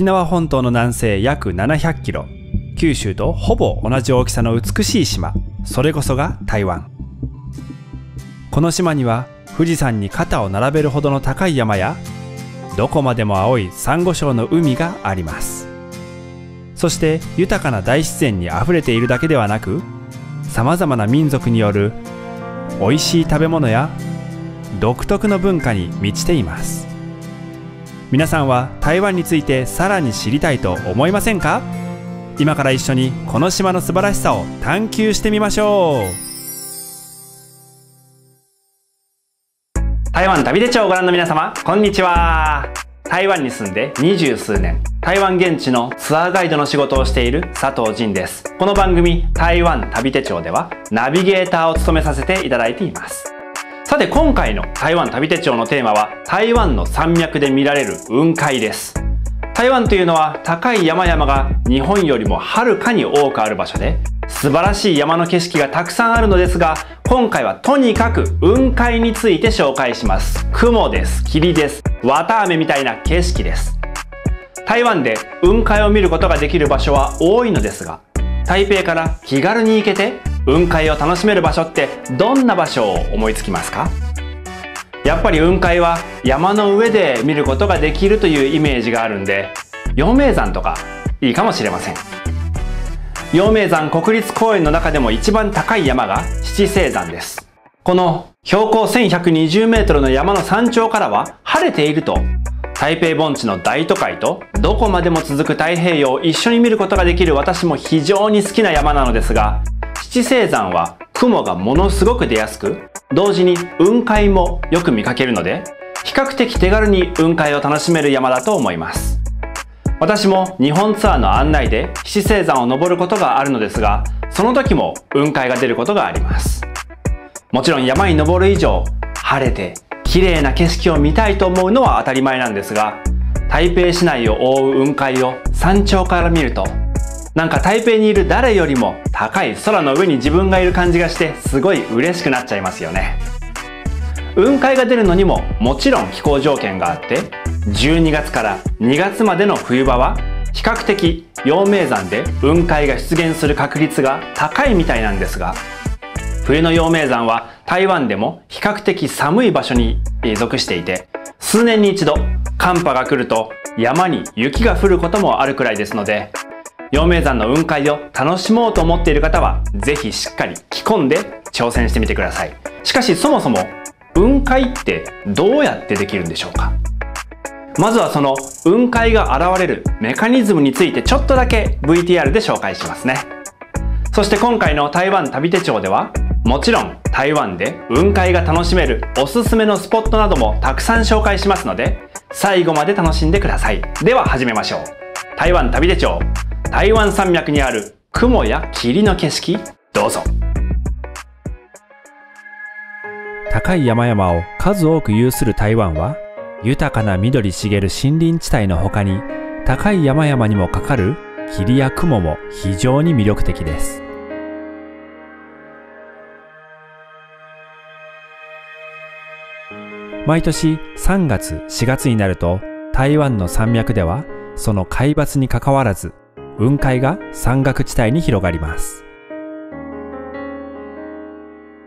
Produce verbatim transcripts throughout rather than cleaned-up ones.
沖縄本島の南西約ななひゃくキロ、九州とほぼ同じ大きさの美しい島、それこそが台湾。この島には富士山に肩を並べるほどの高い山や、どこまでも青いサンゴ礁の海があります。そして豊かな大自然にあふれているだけではなく、さまざまな民族によるおいしい食べ物や独特の文化に満ちています。皆さんは台湾についてさらに知りたいと思いませんか？今から一緒にこの島の素晴らしさを探求してみましょう。台湾旅出張をご覧の皆様、こんにちは。台湾に住んで二十数年、台湾現地のツアーガイドの仕事をしている佐藤仁です。この番組台湾旅手帳ではナビゲーターを務めさせていただいています。さて今回の台湾旅手帳のテーマは、台灣の山脈で見られる雲海です。台湾というのは高い山々が日本よりもはるかに多くある場所で、素晴らしい山の景色がたくさんあるのですが、今回はとにかく雲海について紹介します。雲です、霧です、綿あめみたいな景色です。台湾で雲海を見ることができる場所は多いのですが、台北から気軽に行けて雲海を楽しめる場所ってどんな場所を思いつきますか？やっぱり雲海は山の上で見ることができるというイメージがあるんで、陽明山とかいいかもしれません。陽明山国立公園の中でも一番高い山が七星山です。この標高 せんひゃくにじゅうメートル の山の山頂からは晴れていると、台北盆地の大都会とどこまでも続く太平洋を一緒に見ることができる、私も非常に好きな山なのですが、七星山は雲がものすごく出やすく、同時に雲海もよく見かけるので、比較的手軽に雲海を楽しめる山だと思います。私も日本ツアーの案内で七星山を登ることがあるのですが、その時も雲海が出ることがあります。もちろん山に登る以上、晴れて綺麗な景色を見たいと思うのは当たり前なんですが、台北市内を覆う雲海を山頂から見ると、なんか台北にいる誰よりも高い空の上に自分がいる感じがして、すごい嬉しくなっちゃいますよね。雲海が出るのにももちろん気候条件があって、じゅうにがつからにがつまでの冬場は比較的陽明山で雲海が出現する確率が高いみたいなんですが、冬の陽明山は台湾でも比較的寒い場所に属していて、数年に一度寒波が来ると山に雪が降ることもあるくらいですので、陽明山の雲海を楽しもうと思っている方はぜひしっかり着込んで挑戦してみてください。しかしそもそも雲海ってどうやってできるんでしょうか？まずはその雲海が現れるメカニズムについてちょっとだけ ブイティーアール で紹介しますね。そして今回の台湾旅手帳では、もちろん台湾で雲海が楽しめるおすすめのスポットなどもたくさん紹介しますので、最後まで楽しんでください。では始めましょう。台湾旅手帳、台湾山脈にある雲や霧の景色、どうぞ。高い山々を数多く有する台湾は、豊かな緑茂る森林地帯の他に、高い山々にもかかる霧や雲も非常に魅力的です。毎年さんがつしがつになると、台湾の山脈ではその海抜にかかわらず雲海が山岳地帯に広がります。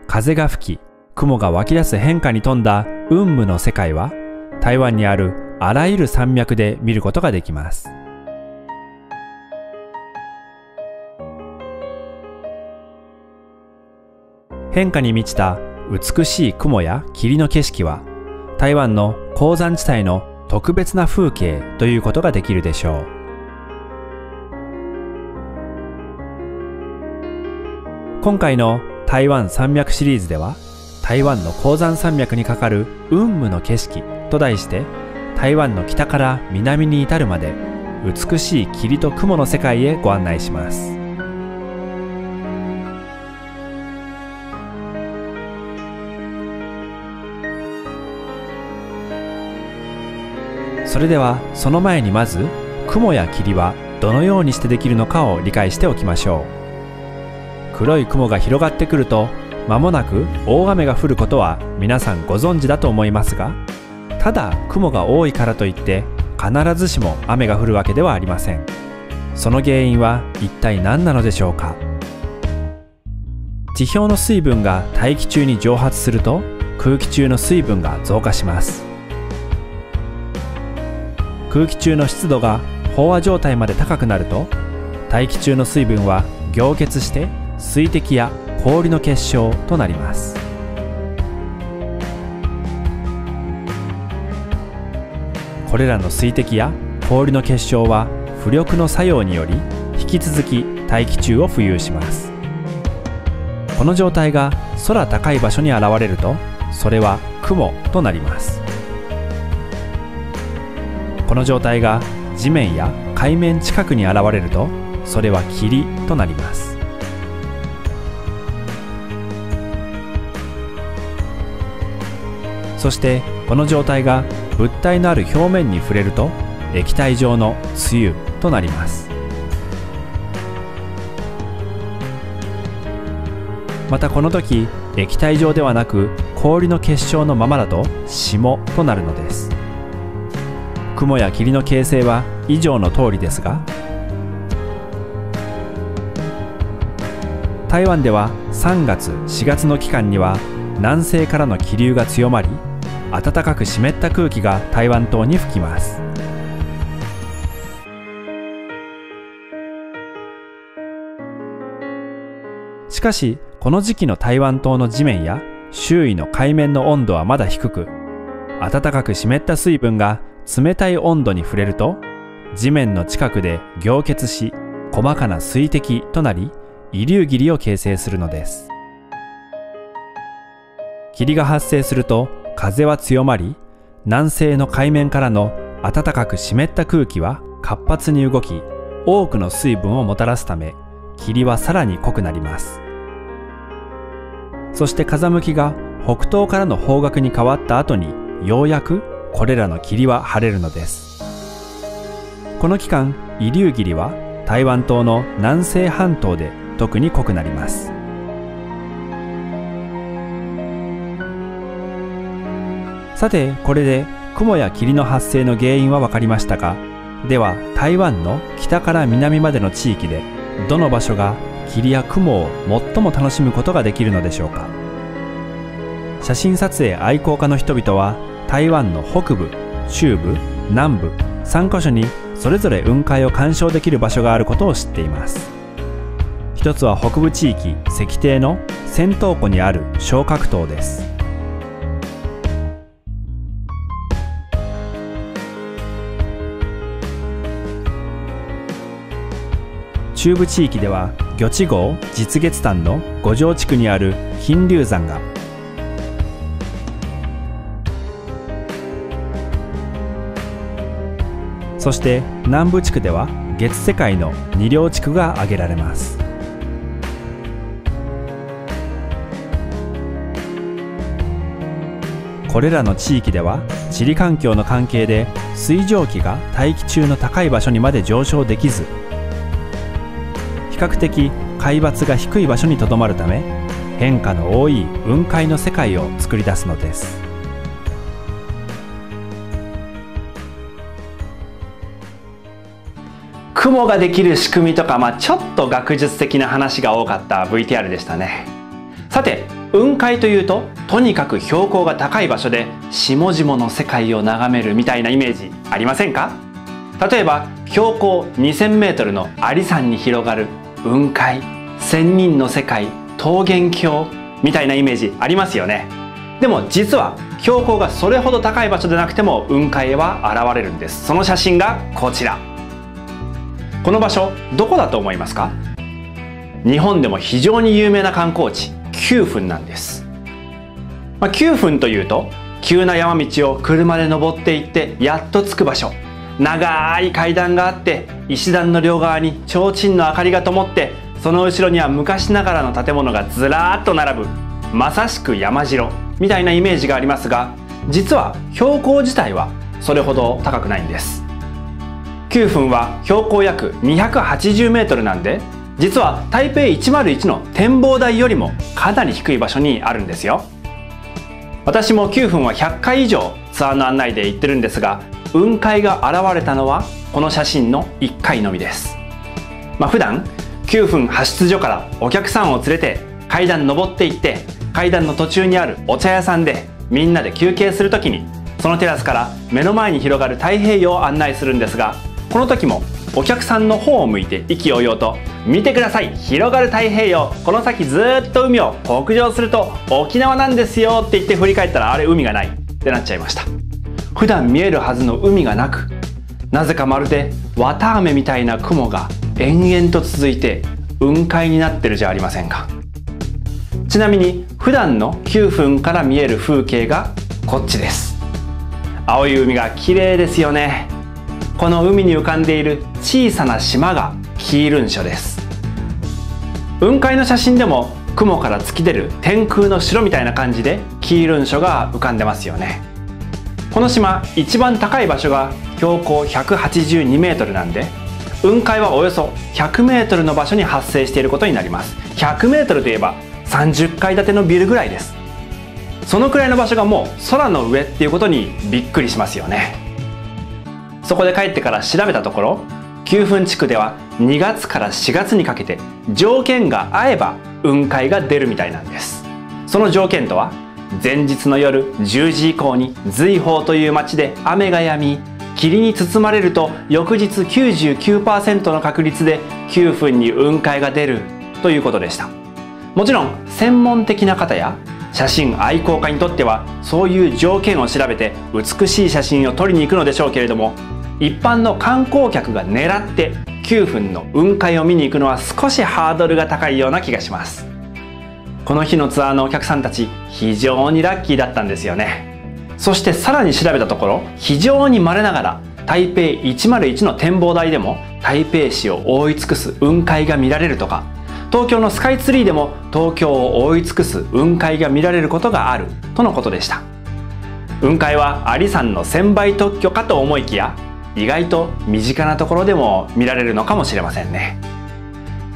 風が吹き雲が湧き出す変化に富んだ雲霧の世界は、台湾にあるあらゆる山脈で見ることができます。変化に満ちた美しい雲や霧の景色は、台湾の高山地帯の特別な風景ということができるでしょう。今回の台湾山脈シリーズでは、台湾の高山山脈にかかる雲霧の景色と題して、台湾の北から南に至るまで美しい霧と雲の世界へご案内します。それではその前に、まず雲や霧はどのようにしてできるのかを理解しておきましょう。黒い雲が広がってくると、間もなく大雨が降ることは皆さんご存知だと思いますが、ただ雲が多いからといって必ずしも雨が降るわけではありません。その原因は一体何なのでしょうか。地表の水分が大気中に蒸発すると、空気中の水分が増加します。空気中の湿度が飽和状態まで高くなると、大気中の水分は凝結して水滴や氷の結晶となります。これらの水滴や氷の結晶は浮力の作用により引き続き大気中を浮遊します。この状態が空高い場所に現れると、それは雲となります。この状態が地面や海面近くに現れると、それは霧となります。そしてこの状態が物体のある表面に触れると、液体状の露となります。またこの時、液体状ではなく氷の結晶のままだと霜となるのです。雲や霧の形成は以上の通りですが、台湾ではさんがつしがつの期間には南西からの気流が強まり、暖かく湿った空気が台湾島に吹きます。しかしこの時期の台湾島の地面や周囲の海面の温度はまだ低く、暖かく湿った水分が冷たい温度に触れると、地面の近くで凝結し、細かな水滴となり遺粒霧を形成するのです。霧が発生すると風は強まり、南西の海面からの暖かく湿った空気は活発に動き、多くの水分をもたらすため、霧はさらに濃くなります。そして風向きが北東からの方角に変わった後に、ようやくこれらの霧は晴れるのです。この期間、遺粒霧は台湾島の南西半島で特に濃くなります。さてこれで雲や霧の発生の原因は分かりましたが、では台湾の北から南までの地域で、どの場所が霧や雲を最も楽しむことができるのでしょうか。写真撮影愛好家の人々は、台湾の北部、中部、南部さんかしょにそれぞれ雲海を鑑賞できる場所があることを知っています。一つは北部地域石堤の尖頭湖にある松鶴島です。中部地域では魚池郷日月潭の五条地区にある金龍山が、そして南部地区では月世界の二稜地区が挙げられます。これらの地域では地理環境の関係で、水蒸気が大気中の高い場所にまで上昇できず、比較的海抜が低い場所にとどまるため、変化の多い雲海の世界を作り出すのです。雲ができる仕組みとか、まあ、ちょっと学術的な話が多かった ブイティーアール でしたね。さて雲海というと、とにかく標高が高い場所で下々の世界を眺めるみたいなイメージありませんか。例えば標高 にせんメートル の阿里山に広がる雲海、仙人の世界、桃源郷みたいなイメージありますよね。でも実は標高がそれほど高い場所でなくても雲海は現れるんです。その写真がこちら。この場所どこだと思いますか。日本でも非常に有名な観光地九份なんです。まあ、九份というと、急な山道を車で登っていってやっと着く場所、長い階段があって、石段の両側に提灯の明かりが灯って、その後ろには昔ながらの建物がずらーっと並ぶ、まさしく山城みたいなイメージがありますが、実は標高自体はそれほど高くないんです。九份は標高約 にひゃくはちじゅうメートル なんで、実は台北いちまるいちの展望台よりもかなり低い場所にあるんですよ。私も九份はひゃっかいいじょうツアーの案内で行ってるんですが、雲海が現れたのはこの写真のいっかいのみです。まあ、普段きゅうふん派出所からお客さんを連れて階段登っていって、階段の途中にあるお茶屋さんでみんなで休憩する時にそのテラスから目の前に広がる太平洋を案内するんですが、この時もお客さんの方を向いて意気揚々と「見てください、広がる太平洋、この先ずっと海を北上すると沖縄なんですよ」って言って振り返ったら、あれ海がないってなっちゃいました。普段見えるはずの海がなく、なぜかまるで綿あめみたいな雲が延々と続いて雲海になってるじゃありませんか。ちなみに普段のきゅうふんから見える風景がこっちです。青い海が綺麗ですよね。この海に浮かんでいる小さな島がキールン諸です。雲海の写真でも雲から突き出る天空の城みたいな感じでキールン諸が浮かんでますよね。この島一番高い場所が標高ひゃくはちじゅうにメートルなんで、雲海はおよそひゃくメートルの場所に発生していることになります。ひゃくメートルといえばさんじゅっかいだてのビルぐらいです。そのくらいの場所がもう空の上っていうことにびっくりしますよね。そこで帰ってから調べたところ、九份地区ではにがつからしがつにかけて条件が合えば雲海が出るみたいなんです。その条件とは、前日の夜じゅうじ以降に瑞宝という町で雨が止み、霧に包まれると翌日 きゅうじゅうきゅうパーセント の確率できゅうふんに雲海が出るということでした。もちろん専門的な方や写真愛好家にとってはそういう条件を調べて美しい写真を撮りに行くのでしょうけれども、一般の観光客が狙ってきゅうふんの雲海を見に行くのは少しハードルが高いような気がします。この日のツアーのお客さんたち、非常にラッキーだったんですよね。そしてさらに調べたところ、非常に稀ながら台北いちまるいちの展望台でも台北市を覆い尽くす雲海が見られるとか、東京のスカイツリーでも東京を覆い尽くす雲海が見られることがあるとのことでした。雲海は阿里山のせんばい特許かと思いきや、意外と身近なところでも見られるのかもしれませんね。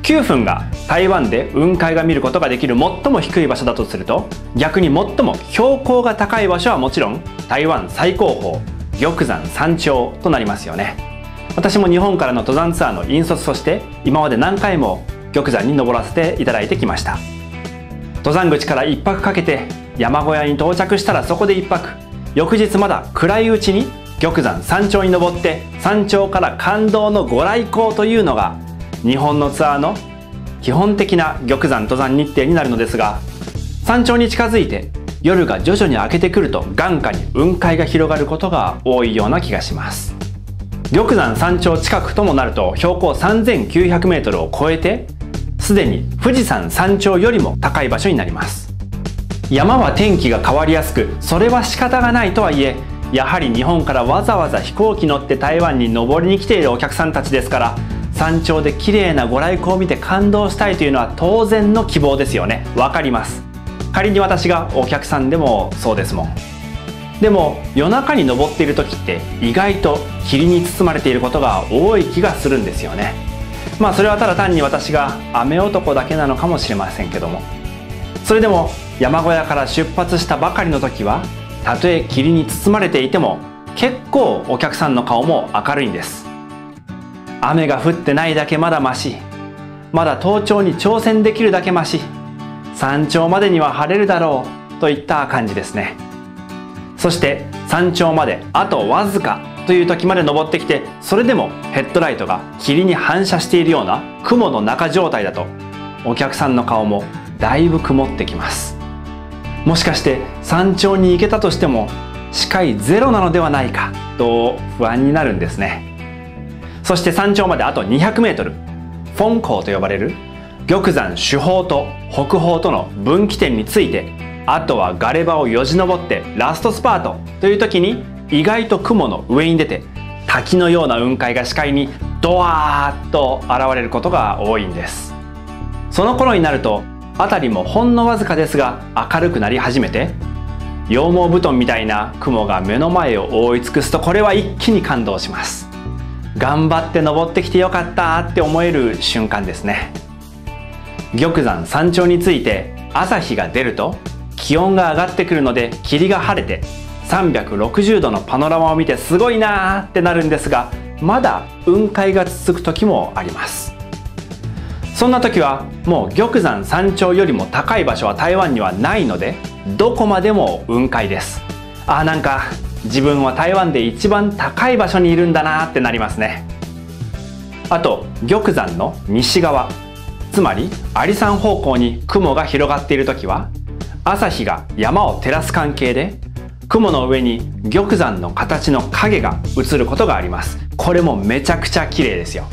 きゅうふんが台湾で雲海が見ることができる最も低い場所だとすると、逆に最も標高が高い場所はもちろん台湾最高峰玉山山頂となりますよね。私も日本からの登山ツアーの引率として今まで何回も玉山に登らせていただいてきました。登山口からいっぱくかけて山小屋に到着したら、そこでいっぱく、翌日まだ暗いうちに玉山山頂に登って、山頂から感動のご来光というのが日本のツアーの基本的な玉山登山日程になるのですが、山頂に近づいて夜が徐々に明けてくると眼下に雲海が広がることが多いような気がします。玉山山頂近くともなると標高 さんぜんきゅうひゃくメートル を超えて、すでに富士山山頂よりも高い場所になります。山は天気が変わりやすく、それは仕方がないとはいえ、やはり日本からわざわざ飛行機乗って台湾に登りに来ているお客さんたちですから、山頂で綺麗なご来光を見て感動したいというのは当然の希望ですよね。わかります。仮に私がお客さんでもそうですもん。でも夜中に登っている時って意外と霧に包まれていることが多い気がするんですよね。まあそれはただ単に私が雨男だけなのかもしれませんけども、それでも山小屋から出発したばかりの時は、たとえ霧に包まれていても結構お客さんの顔も明るいんです。雨が降ってないだけまだマシ、まだ登頂に挑戦できるだけマシ、山頂までには晴れるだろうといった感じですね。そして山頂まであとわずかという時まで登ってきて、それでもヘッドライトが霧に反射しているような雲の中状態だと、お客さんの顔もだいぶ曇ってきます。もしかして山頂に行けたとしても視界ゼロなのではないかと不安になるんですね。そして山頂まであと にひゃくメートル、フォン港と呼ばれる玉山主峰と北峰との分岐点について、あとはガレ場をよじ登ってラストスパートという時に、意外と雲の上に出て滝のような雲海が視界にドワーッと現れることが多いんです。その頃になると辺りもほんのわずかですが明るくなり始めて、羊毛布団みたいな雲が目の前を覆い尽くすと、これは一気に感動します。頑張って登ってきてよかったって思える瞬間ですね。玉山山頂について朝日が出ると気温が上がってくるので、霧が晴れてさんびゃくろくじゅうどのパノラマを見てすごいなーってなるんですが、まだ雲海が続く時もあります。そんな時はもう玉山山頂よりも高い場所は台湾にはないので、どこまでも雲海です。あーなんか自分は台湾で一番高い場所にいるんだなーってなりますね。あと玉山の西側、つまり阿里山方向に雲が広がっている時は、朝日が山を照らす関係で雲の上に玉山の形の影が映ることがあります。これもめちゃくちゃ綺麗ですよ。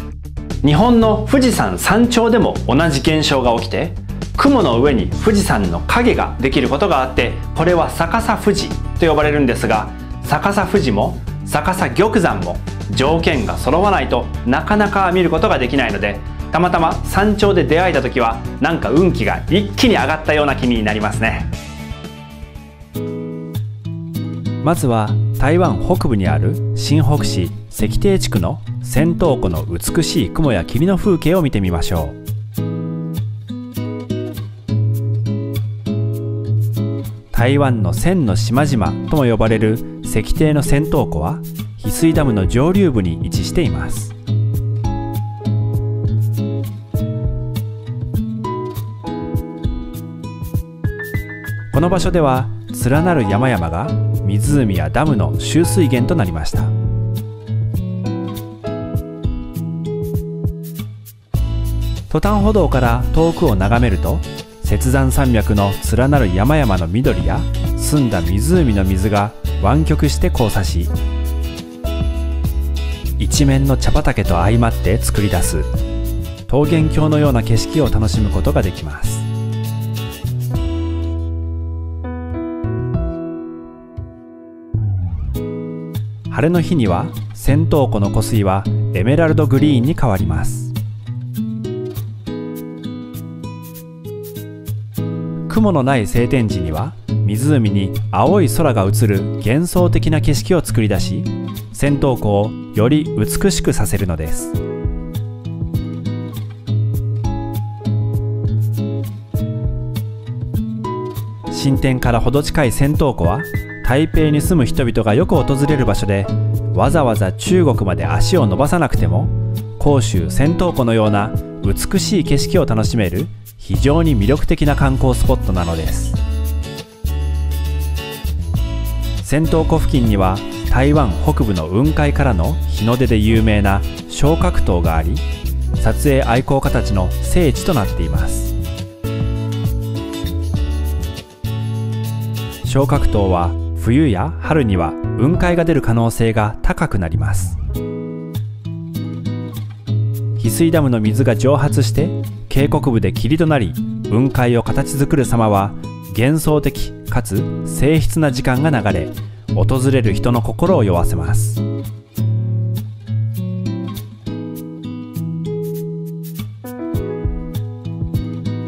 日本の富士山山頂でも同じ現象が起きて、雲の上に富士山の影ができることがあって、これは逆さ富士と呼ばれるんですが、逆さ富士も逆さ玉山も条件が揃わないとなかなか見ることができないので、たまたま山頂で出会えた時はなんか運気が一気に上がったような気になりますね。まずは台湾北部にある新北市石庭地区の仙洞湖の美しい雲や霧の風景を見てみましょう。台湾の千の島々とも呼ばれる石庭の仙洞湖は翡翠ダムの上流部に位置しています。この場所では連なる山々が湖やダムの集水源となりました。トタン歩道から遠くを眺めると、雪山山脈の連なる山々の緑や澄んだ湖の水が湾曲して交差し、一面の茶畑と相まって作り出す桃源郷のような景色を楽しむことができます。晴れの日には仙洞湖の湖水はエメラルドグリーンに変わります。雲のない晴天時には湖に青い空が映る幻想的な景色を作り出し、仙洞湖をより美しくさせるのです。新店からほど近い仙洞湖は台北に住む人々がよく訪れる場所で、わざわざ中国まで足を伸ばさなくても広州仙洞湖のような美しい景色を楽しめる非常に魅力的な観光スポットなのです。仙洞湖付近には台湾北部の雲海からの日の出で有名な松鶴塔があり、撮影愛好家たちの聖地となっています。松鶴塔は冬や春には雲海が出る可能性が高くなります。翡翠ダムの水が蒸発して渓谷部で霧となり、雲海を形作る様は幻想的かつ静謐な時間が流れ、訪れる人の心を酔わせます。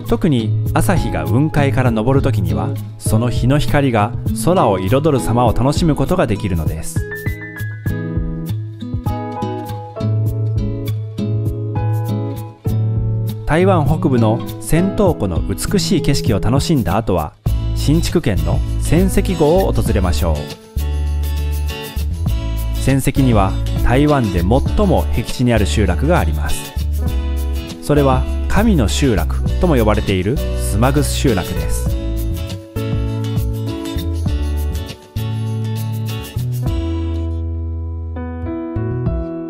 特に朝日が雲海から昇る時には、その日の光が空を彩る様を楽しむことができるのです。台湾北部の仙洞湖の美しい景色を楽しんだ後は、新竹県の仙石郷を訪れましょう。仙石には台湾で最も僻地にある集落があります。それは神の集落とも呼ばれているスマグス集落です。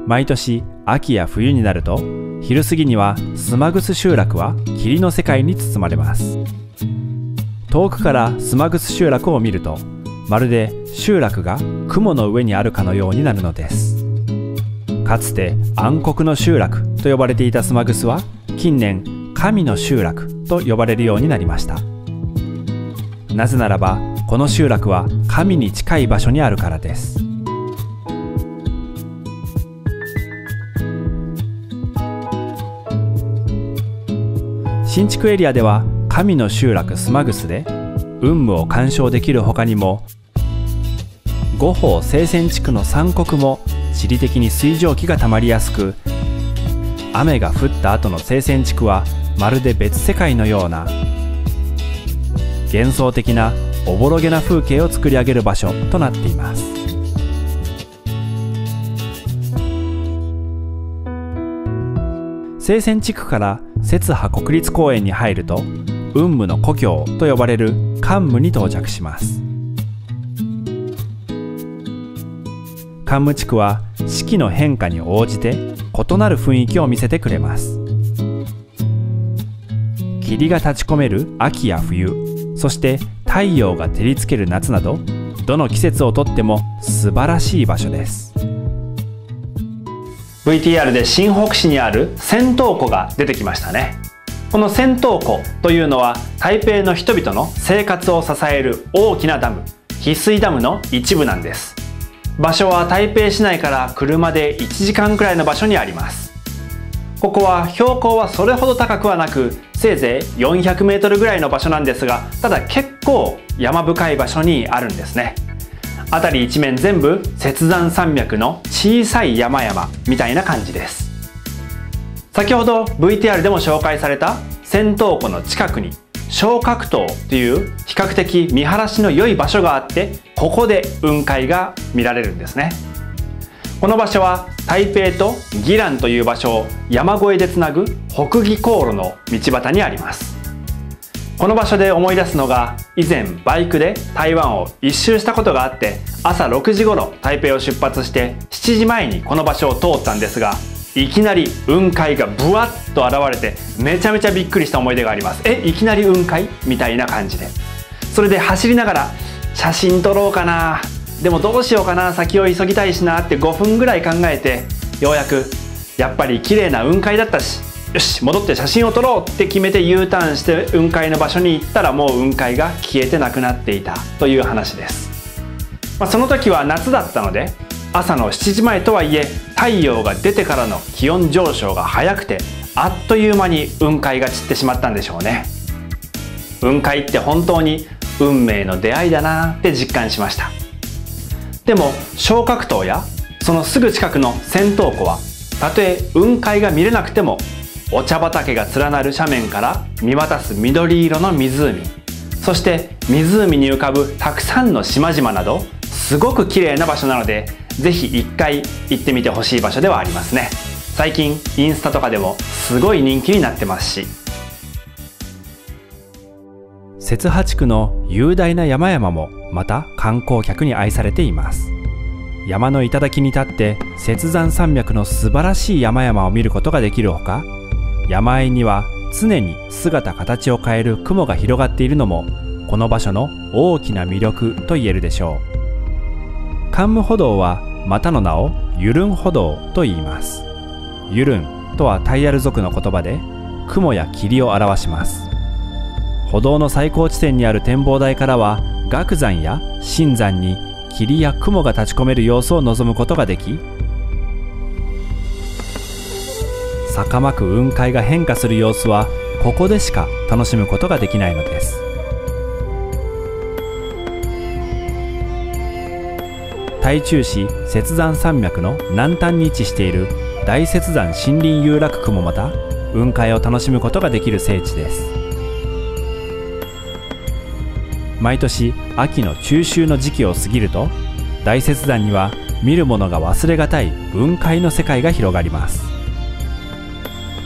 毎年秋や冬になると、昼過ぎにはスマグス集落は霧の世界に包まれます。遠くからスマグス集落を見ると、まるで集落が雲の上にあるかのようになるのです。かつて暗黒の集落と呼ばれていたスマグスは、近年神の集落と呼ばれるようになりました。なぜならばこの集落は神に近い場所にあるからです。新築エリアでは神の集落スマグスで雲霧を鑑賞できるほかにも、五峰清泉地区の山谷も地理的に水蒸気がたまりやすく、雨が降った後の清泉地区はまるで別世界のような幻想的なおぼろげな風景を作り上げる場所となっています。清泉地区から摂波国立公園に入ると、雲武の故郷と呼ばれる桓武に到着します。桓武地区は四季の変化に応じて異なる雰囲気を見せてくれます。霧が立ち込める秋や冬、そして太陽が照りつける夏など、どの季節をとっても素晴らしい場所です。 ブイティーアール で新北市にある銭湯湖が出てきましたね。この銭湯湖というのは台北の人々の生活を支える大きなダム、翡翠ダムの一部なんです。場所は台北市内から車でいちじかんくらいの場所にあります。ここは標高はそれほど高くはなく、せいぜいよんひゃくメートルぐらいの場所なんですが、ただ結構山深い場所にあるんですね。辺り一面全部雪山山脈の小さい山々みたいな感じです。先ほど ブイティーアール でも紹介された銭湯湖の近くに松鶴洞という比較的見晴らしの良い場所があって、ここで雲海が見られるんですね。この場所は台北と宜蘭という場所を山越えでつなぐ北宜航路の道端にあります。この場所で思い出すのが、以前バイクで台湾を一周したことがあって、朝ろくじ頃台北を出発してしちじまえにこの場所を通ったんですが、いきなり雲海がブワッと現れて、めちゃめちゃびっくりした思い出があります。え、いきなり雲海みたいな感じで、それで走りながら写真撮ろうかな、でもどうしようかな、先を急ぎたいしなってごふんぐらい考えて、ようやくやっぱり綺麗な雲海だったし、よし戻って写真を撮ろうって決めて U ターンして雲海の場所に行ったら、もう雲海が消えてなくなっていたという話です。まあ、その時は夏だったので、朝のしちじまえとはいえ太陽が出てからの気温上昇が早くて、あっという間に雲海が散ってしまったんでしょうね。雲海って本当に運命の出会いだなって実感しました。でも松鶴洞やそのすぐ近くの銭湯湖は、たとえ雲海が見れなくても、お茶畑が連なる斜面から見渡す緑色の湖、そして湖に浮かぶたくさんの島々など、すごく綺麗な場所なので、ぜひ一回行ってみてほしい場所ではありますね。最近インスタとかでもすごい人気になってますし、摂波地区の雄大な山々もまた観光客に愛されています。山の頂に立って雪山山脈の素晴らしい山々を見ることができるほか、山あいには常に姿形を変える雲が広がっているのも、この場所の大きな魅力と言えるでしょう。桓武歩道はまたの名をユルン歩道と言います。ユルンとはタイヤル族の言葉で雲や霧を表します。歩道の最高地点にある展望台からは、岳山や深山に霧や雲が立ち込める様子を望むことができ、坂巻く雲海が変化する様子はここでしか楽しむことができないのです。台中市雪山山脈の南端に位置している大雪山森林遊楽区もまた雲海を楽しむことができる聖地です。毎年秋の中秋の時期を過ぎると、大雪山には見るものが忘れがたい雲海の世界が広がります。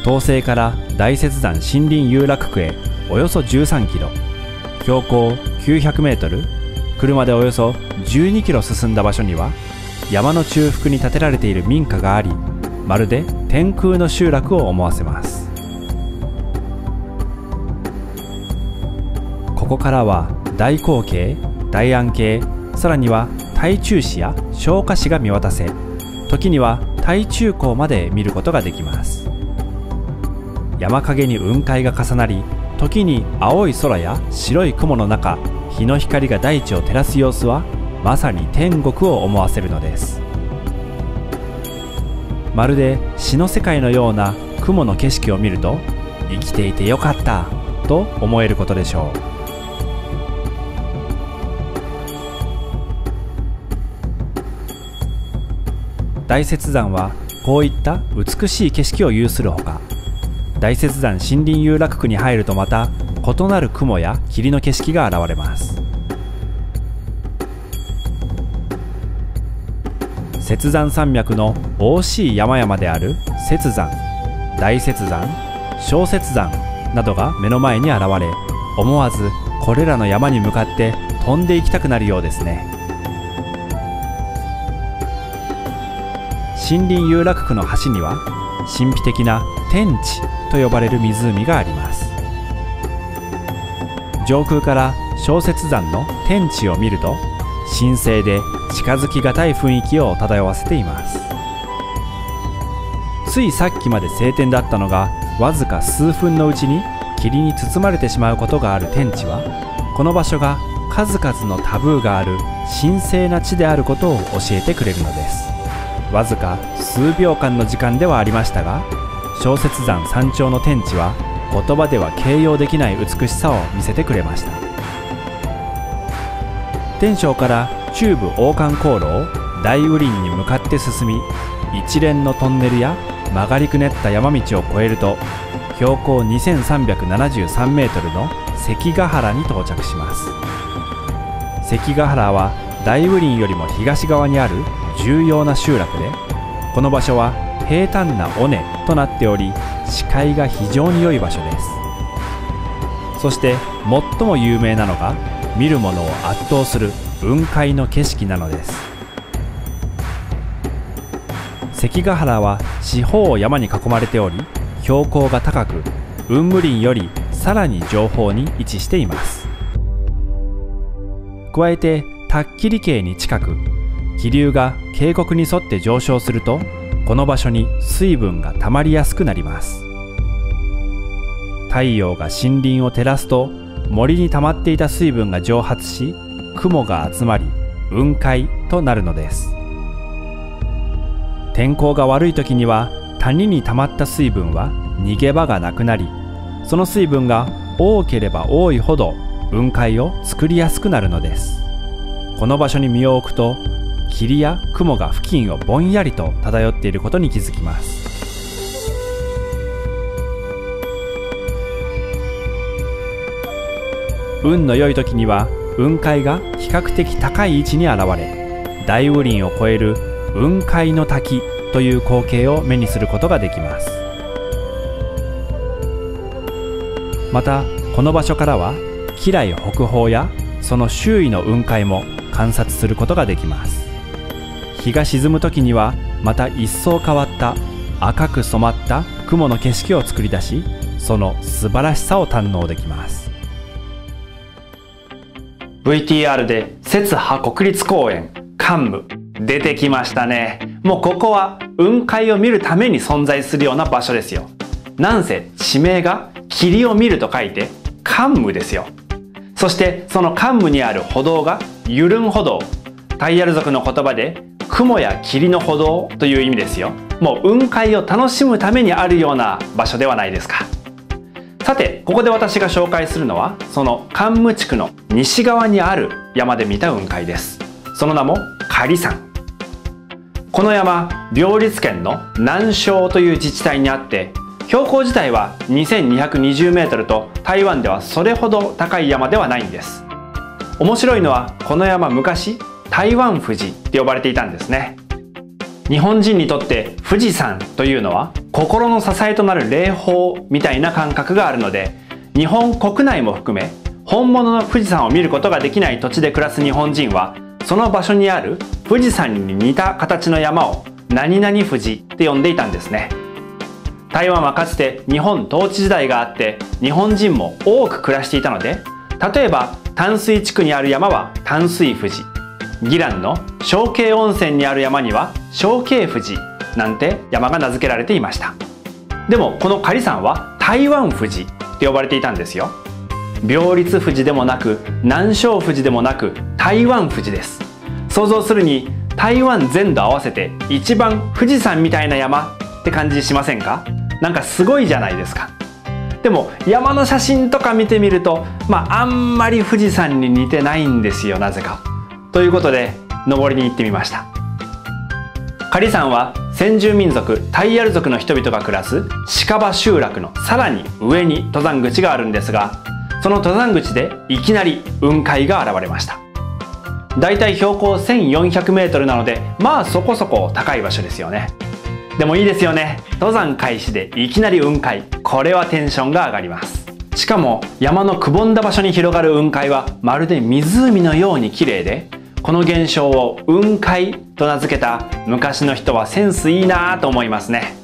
東西から大雪山森林遊楽区へおよそじゅうさんキロ、標高きゅうひゃくメートル、車でおよそじゅうにキロ進んだ場所には、山の中腹に建てられている民家があり、まるで天空の集落を思わせます。ここからは大光渓、大安渓、さらには台中市や彰化市が見渡せ、時には台中港まで見ることができます。山陰に雲海が重なり、時に青い空や白い雲の中、日の光が大地を照らす様子はまさに天国を思わせるのです。まるで詩の世界のような雲の景色を見ると、生きていてよかったと思えることでしょう。大雪山はこういった美しい景色を有するほか、大雪山森林遊楽区に入るとまた異なる雲や霧の景色が現れます。雪山山脈の大しい山々である雪山、大雪山、小雪山などが目の前に現れ、思わずこれらの山に向かって飛んでいきたくなるようですね。森林遊楽区の端には神秘的な天池と呼ばれる湖があります。上空から小雪山の天池を見ると、神聖で近づきがたい雰囲気を漂わせています。ついさっきまで晴天だったのが、わずか数分のうちに霧に包まれてしまうことがある天池は、この場所が数々のタブーがある神聖な地であることを教えてくれるのです。わずか数秒間の時間ではありましたが、小雪山山頂の天池は言葉では形容できない美しさを見せてくれました。天正から中部王冠航路を大雨林に向かって進み、一連のトンネルや曲がりくねった山道を越えると、標高 にせんさんびゃくななじゅうさんメートル の関ヶ原に到着します。関ヶ原は大雨林よりも東側にある重要な集落で、この場所は平坦な尾根となっており、視界が非常に良い場所です。そして最も有名なのが、見る者を圧倒する雲海の景色なのです。関ヶ原は四方を山に囲まれており、標高が高く、雲霧林よりさらに上方に位置しています。加えてタッキリ渓に近く、気流が渓谷に沿って上昇すると、この場所に水分がたまりやすくなります。太陽が森林を照らすと、森に溜まっていた水分が蒸発し、雲が集まり雲海となるのです。天候が悪い時には、谷に溜まった水分は逃げ場がなくなり、その水分が多ければ多いほど雲海を作りやすくなるのです。この場所に身を置くと、霧や雲が付近をぼんやりと漂っていることに気づきます。運の良い時には雲海が比較的高い位置に現れ、大雨林を越える雲海の滝という光景を目にすることができます。またこの場所からは吉来北峰やその周囲の雲海も観察することができます。日が沈む時にはまた一層変わった赤く染まった雲の景色を作り出し、その素晴らしさを堪能できます。ブイティーアール で雪波国立公園桓武出てきましたね。もうここは雲海を見るために存在するような場所ですよ。なんせ地名が霧を見ると書いて桓武ですよ。そしてその桓武にある歩道がゆるん歩道、タイヤル族の言葉で雲や霧の歩道という意味ですよ。もう雲海を楽しむためにあるような場所ではないですか。さてここで私が紹介するのは、その桓武地区の西側にある山で見た雲海です。その名も仮山。この山、両立県の南昌という自治体にあって、標高自体は にせんにひゃくにじゅうメートル と台湾ではそれほど高い山ではないんです。面白いのは、この山昔台湾富士って呼ばれていたんですね。日本人にとって富士山というのは心の支えとなる霊峰みたいな感覚があるので、日本国内も含め本物の富士山を見ることができない土地で暮らす日本人は、その場所にある富士山に似た形の山を何々富士って呼んでいたんですね。台湾はかつて日本統治時代があって、日本人も多く暮らしていたので、例えば淡水地区にある山は淡水富士、宜蘭の小渓温泉にある山には小渓富士なんて山が名付けられていました。でもこの仮山は台湾富士って呼ばれていたんですよ。両立富士でもなく、南昌富士でもなく、台湾富士です。想像するに台湾全土合わせて一番富士山みたいな山って感じしませんか？なんかすごいじゃないですか。でも山の写真とか見てみると、まああんまり富士山に似てないんですよ、なぜか。ということで登りに行ってみました。仮山は先住民族タイヤル族の人々が暮らす鹿場集落のさらに上に登山口があるんですが、その登山口でいきなり雲海が現れました。だいたい標高 せんよんひゃくメートル なので、まあそこそこ高い場所ですよね。でもいいですよね。登山開始でいきなり雲海。これはテンションが上がります。しかも山のくぼんだ場所に広がる雲海はまるで湖のように綺麗で、この現象を雲海と名付けた昔の人はセンスいいなぁと思いますね。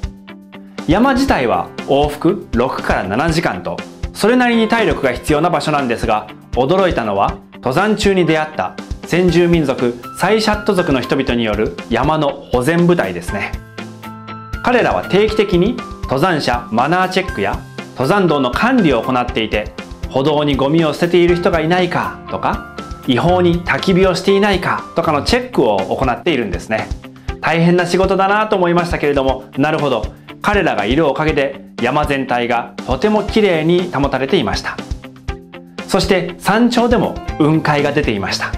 山自体は往復ろくからななじかんとそれなりに体力が必要な場所なんですが、驚いたのは登山中に出会った先住民族サイシャット族の人々による山の保全部隊ですね。彼らは定期的に登山者マナーチェックや登山道の管理を行っていて、歩道にゴミを捨てている人がいないかとか、違法に焚き火をしていないかとかのチェックを行っているんですね。大変な仕事だなと思いましたけれども、なるほど、彼らがいるおかげで山全体がとても綺麗に保たれていました。そして山頂でも雲海が出ていました。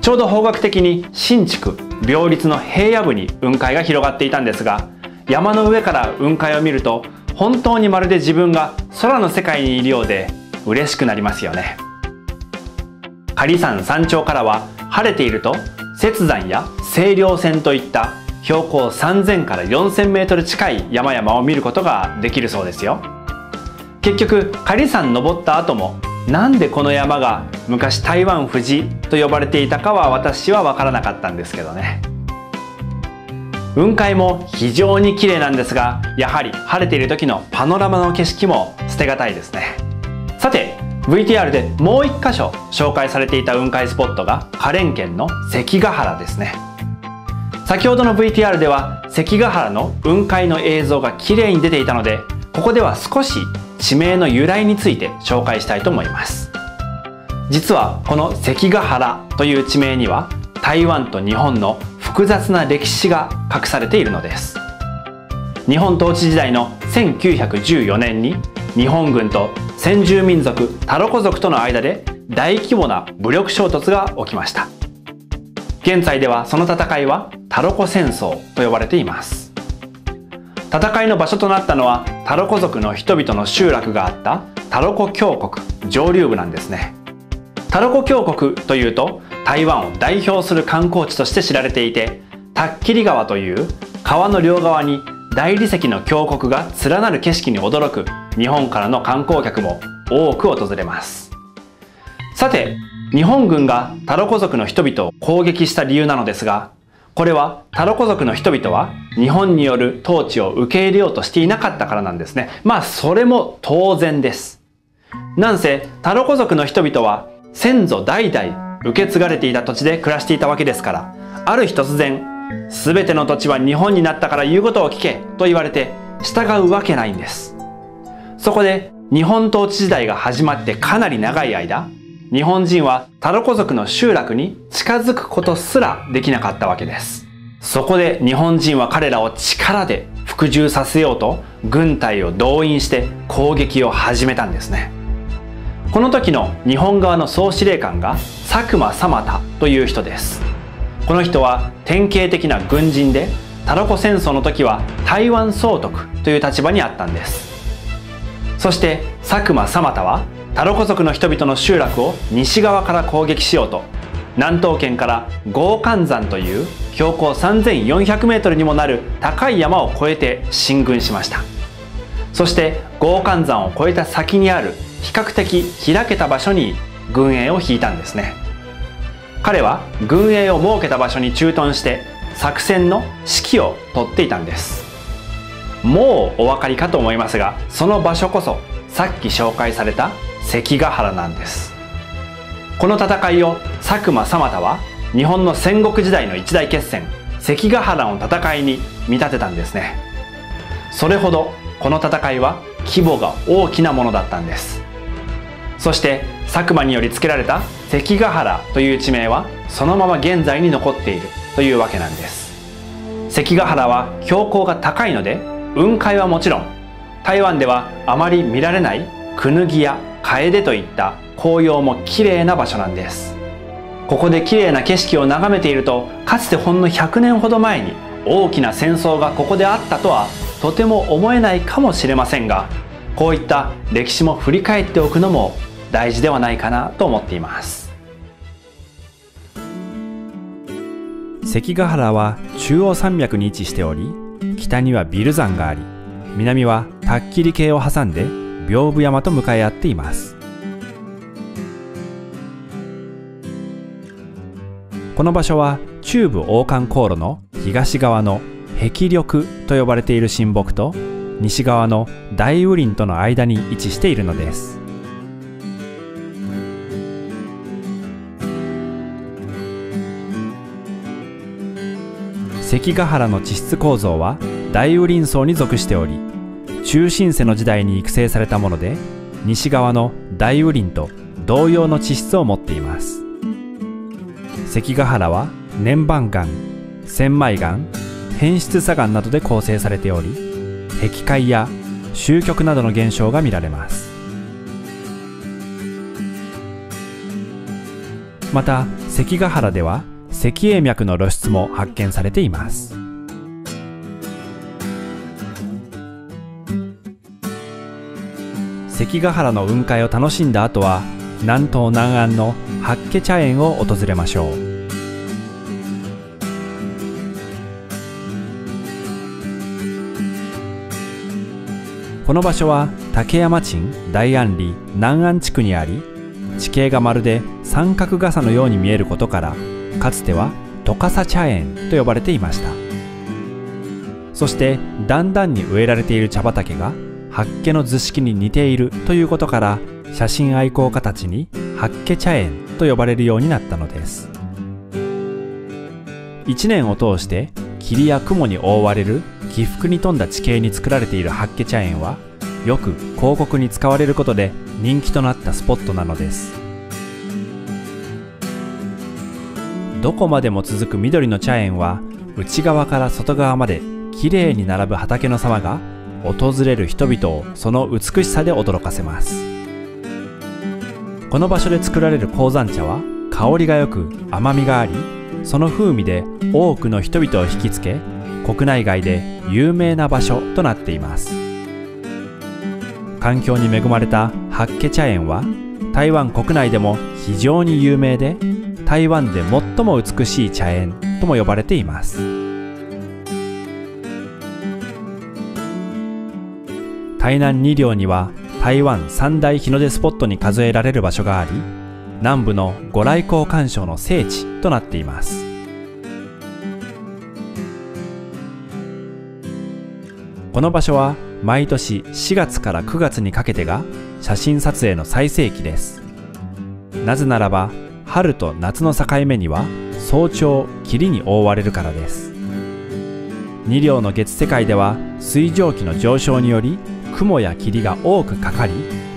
ちょうど方角的に新築両立の平野部に雲海が広がっていたんですが、山の上から雲海を見ると本当にまるで自分が空の世界にいるようで嬉しくなりますよね。仮山山頂からは晴れていると雪山や清稜線といった標高 さんぜんからよんせんメートル 近い山々を見ることができるそうですよ。結局仮山登った後もなんでこの山が昔台湾富士と呼ばれていたかは私は分からなかったんですけどね。雲海も非常に綺麗なんですが、やはり晴れている時のパノラマの景色も捨てがたいですね。さて ブイティーアール でもういっ箇所紹介されていた雲海スポットが花蓮県の関ヶ原ですね。先ほどの ブイティーアール では関ヶ原の雲海の映像が綺麗に出ていたので、ここでは少し地名の由来について紹介したいと思います。実はこの関ヶ原という地名には台湾と日本の複雑な歴史が隠されているのです。日本統治時代のせんきゅうひゃくじゅうよねんに日本軍と先住民族タロコ族との間で大規模な武力衝突が起きました。現在ではその戦いはタロコ戦争と呼ばれています。戦いの場所となったのはタロコ族の人々の集落があったタロコ峡谷上流部なんですね。タロコ峡谷というと台湾を代表する観光地として知られていて、タッキリ川という川の両側に大理石の峡谷が連なる景色に驚く日本からの観光客も多く訪れます。さて日本軍がタロコ族の人々を攻撃した理由なのですが、これはタロコ族の人々は日本による統治を受け入れようとしていなかったからなんですね。まあそれも当然です。なんせタロコ族の人々は先祖代々受け継がれていた土地で暮らしていたわけですから、ある日突然全ての土地は日本になったから言うことを聞けと言われて従うわけないんです。そこで日本統治時代が始まってかなり長い間、日本人はタロコ族の集落に近づくことすらできなかったわけです。そこで日本人は彼らを力で服従させようと軍隊を動員して攻撃を始めたんですね。この時の日本側の総司令官が佐久間様太という人です。この人は典型的な軍人で、タロコ戦争の時は台湾総督という立場にあったんです。そして佐久間様太はタロコ族の人々の集落を西側から攻撃しようと南東圏から強姦山という標高 さんぜんよんひゃくメートル にもなる高い山を越えて進軍しました。そして強姦山を越えた先にある比較的開けた場所に軍営を引いたんですね。彼は軍営を設けた場所に駐屯して作戦の指揮を執っていたんです。もうお分かりかと思いますが、その場所こそさっき紹介された関ヶ原なんです。この戦いを佐久間様太は日本の戦国時代の一大決戦関ヶ原の戦いに見立てたんですね。それほどこの戦いは規模が大きなものだったんです。そして佐久間により付けられた関ヶ原という地名はそのまま現在に残っているというわけなんです。関ヶ原は標高が高いので雲海はもちろん、台湾ではあまり見られないクヌギやカエデといった紅葉も綺麗な場所なんです。ここで綺麗な景色を眺めていると、かつてほんのひゃくねんほど前に大きな戦争がここであったとはとても思えないかもしれませんが、こういった歴史も振り返っておくのも大事ではないかなと思っています。関ヶ原は中央山脈に位置しており、北にはビル山があり、南はタッキリ系を挟んで屏風山と向かい合っています。この場所は中部王冠航路の東側の碧緑と呼ばれている神木と西側の大雨林との間に位置しているのです。関ヶ原の地質構造は大雨林層に属しており、中新世の時代に育成されたもので、西側の大雨林と同様の地質を持っています。関ヶ原は粘板岩、千枚岩、変質砂岩などで構成されており、碧海や集極などの現象が見られます。また関ヶ原では石英脈の露出も発見されています。関ヶ原の雲海を楽しんだ後は、南東南岸の八景茶園を訪れましょう。この場所は竹山鎮大安里南安地区にあり、地形がまるで三角傘のように見えることから、かつては十笠茶園と呼ばれていました。そして段々に植えられている茶畑が八景の図式に似ているということから、写真愛好家たちに八景茶園と呼ばれるようになったのです。いちねんを通して霧や雲に覆われる起伏に富んだ地形に作られている八景茶園は、よく広告に使われることで人気となったスポットなのです。どこまでも続く緑の茶園は、内側から外側まできれいに並ぶ畑の様が訪れる人々をその美しさで驚かせます。この場所で作られる鉱山茶は香りがよく甘みがあり、その風味で多くの人々を引きつけ、国内外で有名な場所となっています。環境に恵まれた八景茶園は台湾国内でも非常に有名で、台湾で最も美しい茶園とも呼ばれています。台南に寮には台湾三大日の出スポットに数えられる場所があり、南部の御来光鑑賞の聖地となっています。この場所は毎年しがつからくがつにかけてが写真撮影の最盛期です。なぜならば春と夏の境目には早朝霧に覆われるからです。に寮の月世界では水蒸気の上昇により雲や霧が多くかかり、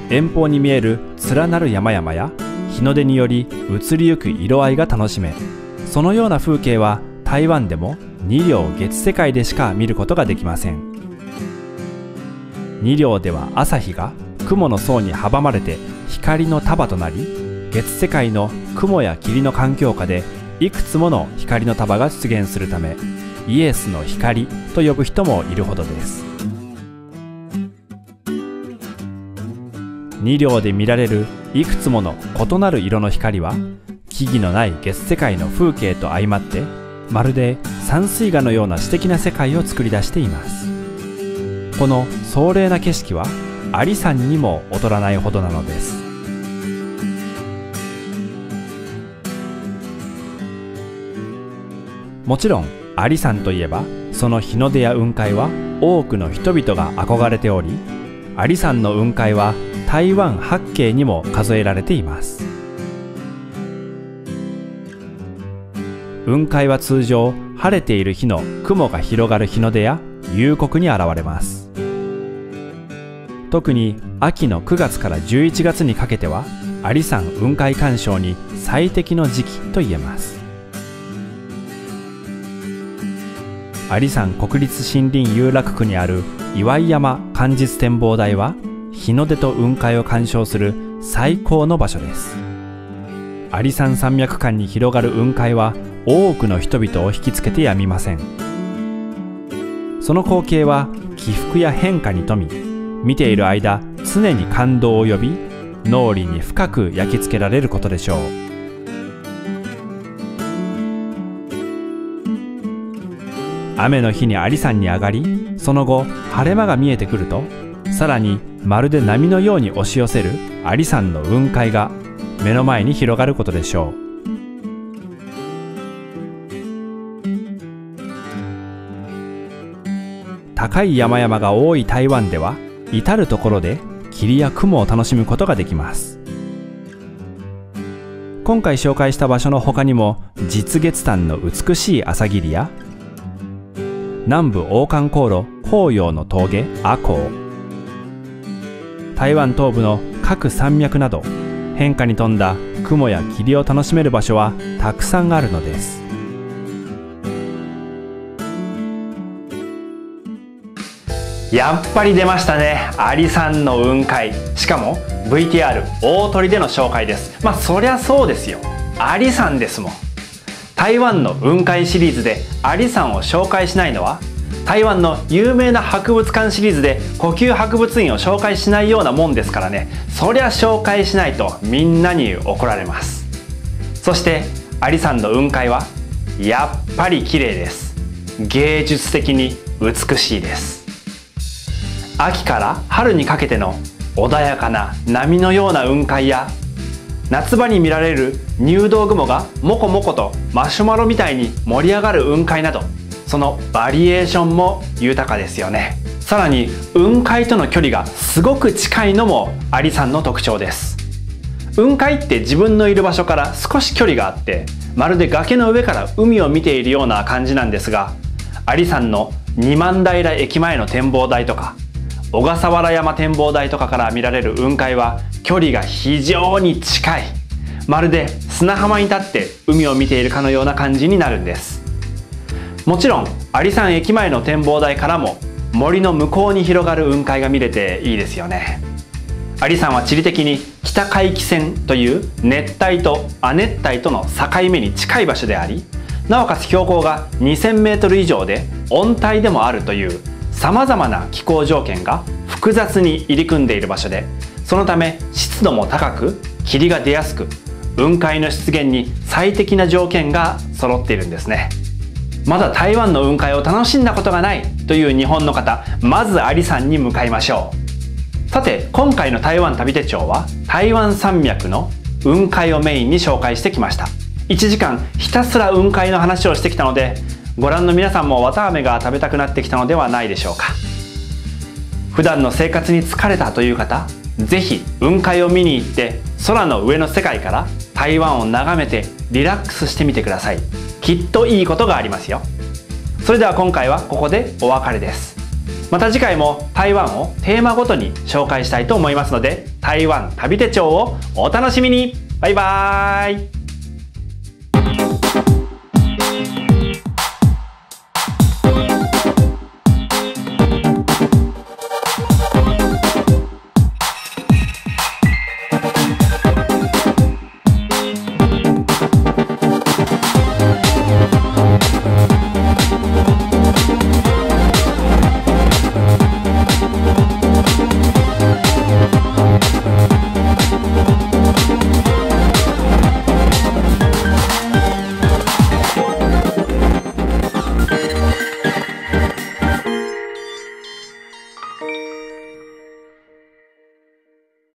遠方に見える連なる山々や日の出により移りゆく色合いが楽しめ、そのような風景は台湾でもに寮月世界でしか見ることができません。に寮では朝日が雲の層に阻まれて光の束となり、月世界の雲や霧の環境下でいくつもの光の束が出現するため、イエスの光と呼ぶ人もいるほどです。に寮で見られるいくつもの異なる色の光は、木々のない月世界の風景と相まって、まるで山水画のような詩的な世界を作り出しています。この壮麗な景色は阿里山にも劣らないほどなのです。もちろん阿里山といえば、その日の出や雲海は多くの人々が憧れており、阿里山の雲海は台湾八景にも数えられています。雲海は通常晴れている日の雲が広がる日の出や夕刻に現れます。特に秋のくがつからじゅういちがつにかけては阿里山雲海鑑賞に最適の時期といえます。阿里山国立森林遊楽区にある岩井山間実展望台は、日の出と雲海を鑑賞する最高の場所です。阿里山山脈間に広がる雲海は多くの人々を引きつけてやみません。その光景は起伏や変化に富み、見ている間常に感動を呼び、脳裏に深く焼き付けられることでしょう。雨の日に有山に上がり、その後晴れ間が見えてくると、さらにまるで波のように押し寄せる有山の雲海が目の前に広がることでしょう。高い山々が多い台湾では、至る所で霧や雲を楽しむことができます。今回紹介した場所の他にも、日月潭の美しい朝霧や南部往還航路紅葉の峠阿公、台湾東部の各山脈など、変化に富んだ雲や霧を楽しめる場所はたくさんあるのです。やっぱり出ましたね、有山の雲海。しかも ブイティーアール 大鳥での紹介です。まあそりゃそうですよ、有山ですもん。台湾の雲海シリーズで有山を紹介しないのは、台湾の有名な博物館シリーズで故宮博物院を紹介しないようなもんですからね。そりゃ紹介しないとみんなに怒られます。そして有山の雲海はやっぱり綺麗です。芸術的に美しいです。秋から春にかけての穏やかな波のような雲海や、夏場に見られる入道雲がもこもことマシュマロみたいに盛り上がる雲海など、そのバリエーションも豊かですよね。さらに雲海との距離がすごく近いのも有山の特徴です。雲海って自分のいる場所から少し距離があって、まるで崖の上から海を見ているような感じなんですが、有山の二万平駅前の展望台とか小笠原山展望台とかから見られる雲海は距離が非常に近い、まるで砂浜に立って海を見ているかのような感じになるんです。もちろん有山駅前の展望台からも森の向こうに広がる雲海が見れていいですよね。有山は地理的に北回帰線という熱帯と亜熱帯との境目に近い場所であり、なおかつ標高が にせんメートル 以上で温帯でもあるという、さまざまな気候条件が複雑に入り組んでいる場所で、そのため湿度も高く霧が出やすく、雲海の出現に最適な条件が揃っているんですね。まだ台湾の雲海を楽しんだことがないという日本の方、まず有山に向かいましょう。さて、今回の台湾旅手帳は台湾山脈の雲海をメインに紹介してきました。いちじかんひたすら雲海の話をしてきたので、ご覧の皆さんも綿あめが食べたくなってきたのではないでしょうか。普段の生活に疲れたという方、ぜひ雲海を見に行って空の上の世界から台湾を眺めてリラックスしてみてください。きっといいことがありますよ。それでは今回はここでお別れです。また次回も台湾をテーマごとに紹介したいと思いますので、台湾旅手帳をお楽しみに。バイバーイ。